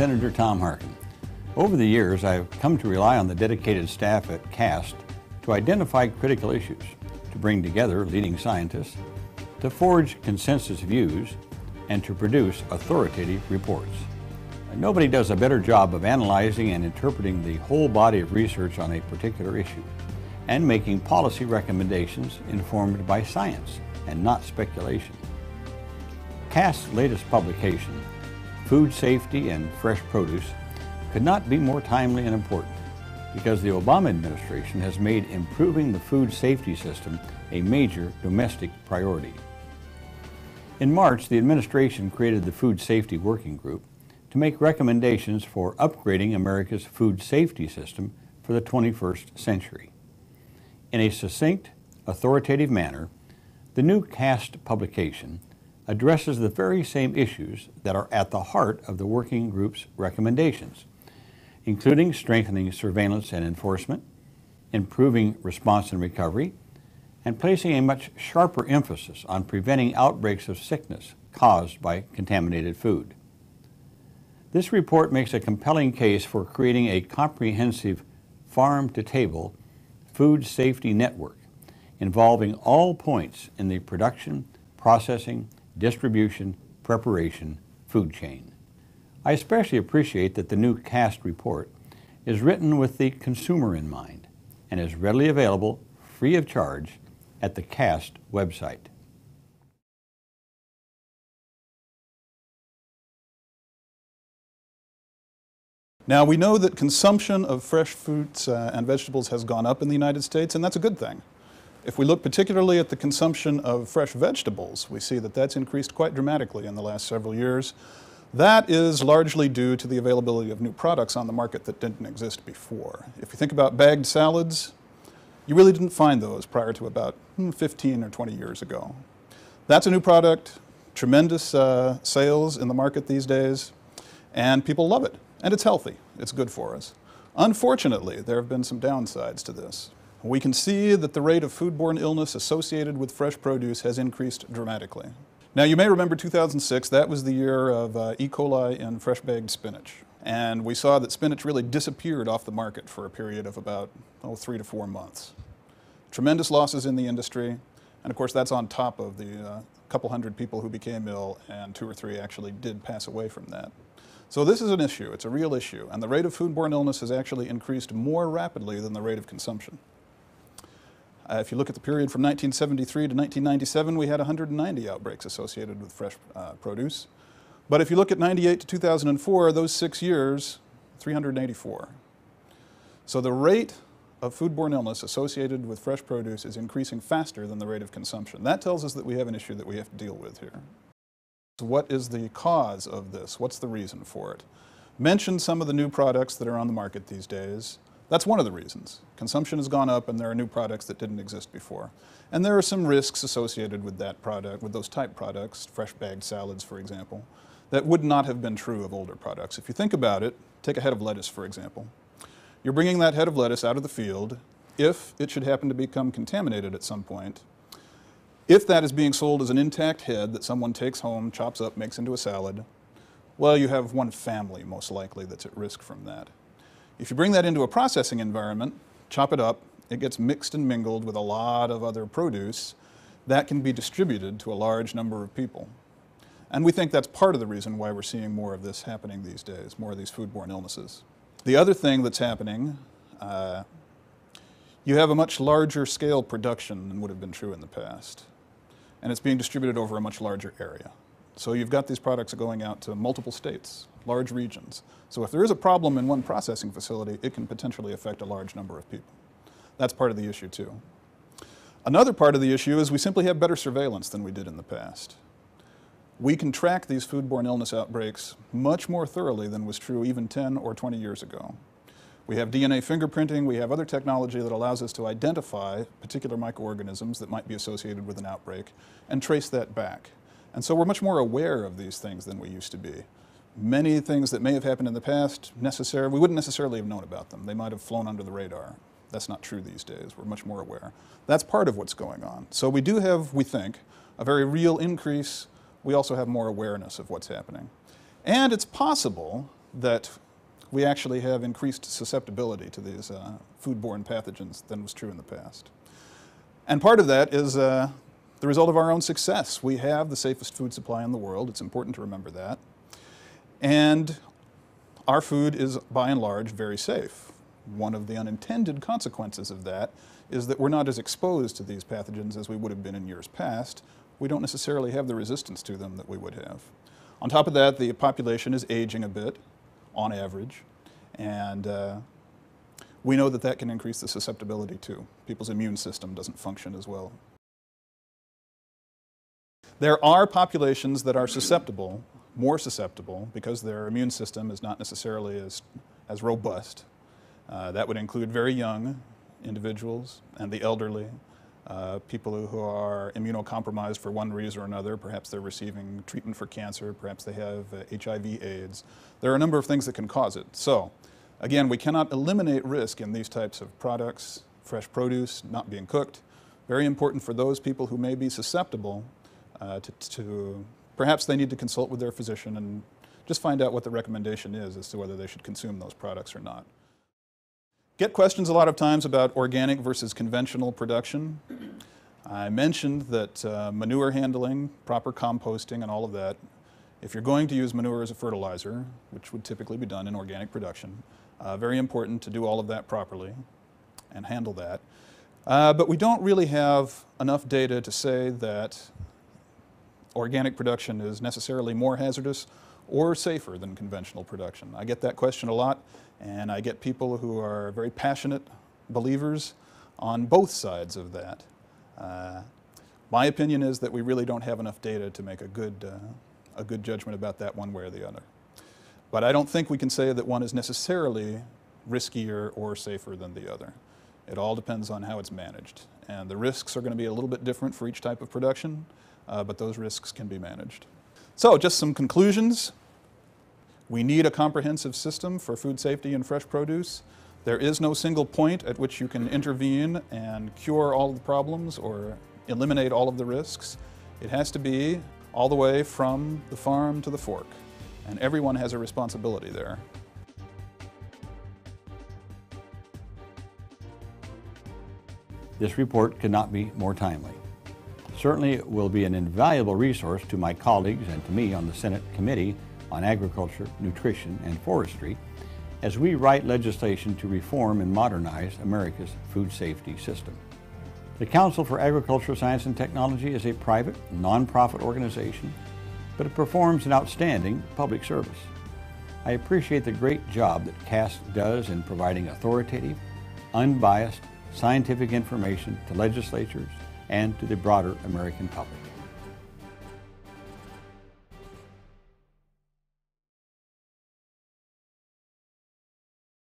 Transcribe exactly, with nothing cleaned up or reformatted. Senator Tom Harkin. Over the years, I've come to rely on the dedicated staff at CAST to identify critical issues, to bring together leading scientists, to forge consensus views, and to produce authoritative reports. Nobody does a better job of analyzing and interpreting the whole body of research on a particular issue and making policy recommendations informed by science and not speculation. CAST's latest publication, Food Safety and Fresh Produce, could not be more timely and important because the Obama administration has made improving the food safety system a major domestic priority. In March, the administration created the Food Safety Working Group to make recommendations for upgrading America's food safety system for the twenty-first century. In a succinct, authoritative manner, the new CAST publication addresses the very same issues that are at the heart of the working group's recommendations, including strengthening surveillance and enforcement, improving response and recovery, and placing a much sharper emphasis on preventing outbreaks of sickness caused by contaminated food. This report makes a compelling case for creating a comprehensive farm-to-table food safety network involving all points in the production, processing, distribution, preparation, food chain. I especially appreciate that the new CAST report is written with the consumer in mind and is readily available free of charge at the CAST website. Now, we know that consumption of fresh fruits uh, and vegetables has gone up in the United States, and that's a good thing. If we look particularly at the consumption of fresh vegetables, we see that that's increased quite dramatically in the last several years. That is largely due to the availability of new products on the market that didn't exist before. If you think about bagged salads, you really didn't find those prior to about hmm, fifteen or twenty years ago. That's a new product, tremendous uh, sales in the market these days, and people love it. And it's healthy. It's good for us. Unfortunately, there have been some downsides to this. We can see that the rate of foodborne illness associated with fresh produce has increased dramatically. Now, you may remember two thousand six. That was the year of uh, E. coli in fresh bagged spinach. And we saw that spinach really disappeared off the market for a period of about oh, three to four months. Tremendous losses in the industry. And of course, that's on top of the uh, couple hundred people who became ill, and two or three actually did pass away from that. So this is an issue. It's a real issue. And the rate of foodborne illness has actually increased more rapidly than the rate of consumption. Uh, if you look at the period from nineteen seventy-three to nineteen ninety-seven, we had one hundred ninety outbreaks associated with fresh uh, produce. But if you look at ninety-eight to two thousand four, those six years, three hundred eighty-four. So the rate of foodborne illness associated with fresh produce is increasing faster than the rate of consumption. That tells us that we have an issue that we have to deal with here. What is the cause of this? What's the reason for it? Mention some of the new products that are on the market these days. That's one of the reasons. Consumption has gone up and there are new products that didn't exist before. And there are some risks associated with that product, with those type products, fresh bagged salads, for example, that would not have been true of older products. If you think about it, take a head of lettuce, for example. You're bringing that head of lettuce out of the field. If it should happen to become contaminated at some point, if that is being sold as an intact head that someone takes home, chops up, makes into a salad, well, you have one family, most likely, that's at risk from that. If you bring that into a processing environment, chop it up, it gets mixed and mingled with a lot of other produce. That can be distributed to a large number of people. And we think that's part of the reason why we're seeing more of this happening these days, more of these foodborne illnesses. The other thing that's happening, uh, you have a much larger scale production than would have been true in the past. And it's being distributed over a much larger area. So you've got these products going out to multiple states, large regions. So if there is a problem in one processing facility, it can potentially affect a large number of people. That's part of the issue, too. Another part of the issue is we simply have better surveillance than we did in the past. We can track these foodborne illness outbreaks much more thoroughly than was true even ten or twenty years ago. We have D N A fingerprinting, we have other technology that allows us to identify particular microorganisms that might be associated with an outbreak and trace that back. And so we're much more aware of these things than we used to be. Many things that may have happened in the past, necessary, we wouldn't necessarily have known about them. They might have flown under the radar. That's not true these days. We're much more aware. That's part of what's going on. So we do have, we think, a very real increase. We also have more awareness of what's happening. And it's possible that we actually have increased susceptibility to these uh, foodborne pathogens than was true in the past. And part of that is uh, the result of our own success. We have the safest food supply in the world. It's important to remember that. And our food is, by and large, very safe. One of the unintended consequences of that is that we're not as exposed to these pathogens as we would have been in years past. We don't necessarily have the resistance to them that we would have. On top of that, the population is aging a bit, on average, and uh, we know that that can increase the susceptibility too. People's immune system doesn't function as well. There are populations that are susceptible, more susceptible, because their immune system is not necessarily as, as robust. Uh, that would include very young individuals and the elderly, uh, people who are immunocompromised for one reason or another. Perhaps they're receiving treatment for cancer, perhaps they have uh, H I V AIDS. There are a number of things that can cause it. So, again, we cannot eliminate risk in these types of products, fresh produce, not being cooked. Very important for those people who may be susceptible uh, to, to, perhaps they need to consult with their physician and just find out what the recommendation is as to whether they should consume those products or not. Get questions a lot of times about organic versus conventional production. I mentioned that uh, manure handling, proper composting, and all of that, if you're going to use manure as a fertilizer, which would typically be done in organic production, uh, very important to do all of that properly and handle that. Uh, but we don't really have enough data to say that organic production is necessarily more hazardous or safer than conventional production. I get that question a lot, and I get people who are very passionate believers on both sides of that. Uh, my opinion is that we really don't have enough data to make a good, uh, a good judgment about that one way or the other. But I don't think we can say that one is necessarily riskier or safer than the other. It all depends on how it's managed. And the risks are going to be a little bit different for each type of production, uh, but those risks can be managed. So, just some conclusions. We need a comprehensive system for food safety and fresh produce. There is no single point at which you can intervene and cure all of the problems or eliminate all of the risks. It has to be all the way from the farm to the fork, and everyone has a responsibility there. This report could not be more timely. Certainly it will be an invaluable resource to my colleagues and to me on the Senate Committee on Agriculture, Nutrition, and Forestry as we write legislation to reform and modernize America's food safety system. The Council for Agricultural Science and Technology is a private, nonprofit organization, but it performs an outstanding public service. I appreciate the great job that CAST does in providing authoritative, unbiased, scientific information to legislatures and to the broader American public.